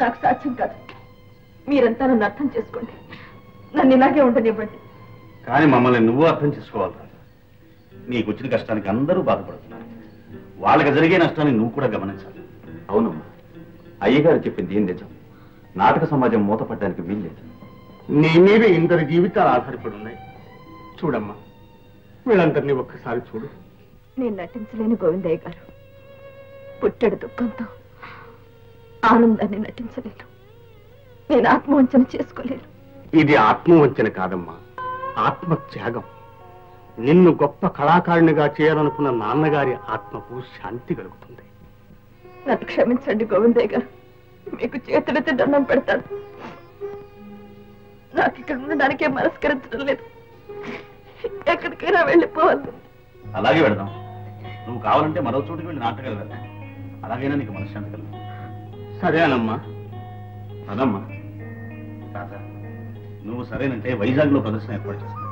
నాకు సాధ్యం కాదు మీరంతా నన్ను అర్థం చేసుకోండి నన్ను ఇలాగే ఉండనివ్వండి కానీ మమ్మల్ని నువ్వు అర్థం చేసుకోవాలి నీకు వచ్చిన కష్టానికి అందరూ బాధపడుతున్నారు వాళ్ళకి జరిగే నష్టాన్ని నువ్వు కూడా గమనించాలి అవునమ్మా అయ్యగారు చెప్పింది ఏం నిజం నాటక సమాజం మూతపడడానికి వీల్లేదు నీ మీద ఇందరి జీవితాలు ఆధారపడి ఉన్నాయి చూడమ్మా వీళ్ళందరినీ ఒక్కసారి చూడు నేను నటించలేని గోవిందయ్య గారు పుట్టెడు దుఃఖంతో ఆనందాన్ని నటించలేను నేను ఆత్మవంచన చేసుకోలేను ఇది ఆత్మవంచన కాదమ్మా ఆత్మత్యాగం నిన్ను గొప్ప కళాకారునిగా చేయాలనుకున్న నాన్నగారి ఆత్మకు శాంతి కలుగుతుంది నన్ను క్షమించండి గోవిందయ్య గారు మీకు చేతులెత్తి దండం పెడతాను నాకు ఇక్కడ ఉండడానికే మనస్కరించడం లేదు ఎక్కడికైనా వెళ్ళిపోవాలి అలాగే వెళ్దాం నువ్వు కావాలంటే మరో చోటుకి వెళ్ళి నాటకగలరా అలాగైనా నీకు మనశ్శాంతి కలుగుతుంది సరేనమ్మా అదమ్మా నువ్వు సరేనంటే వైజాగ్లో ప్రదర్శన ఏర్పాటు చేస్తాను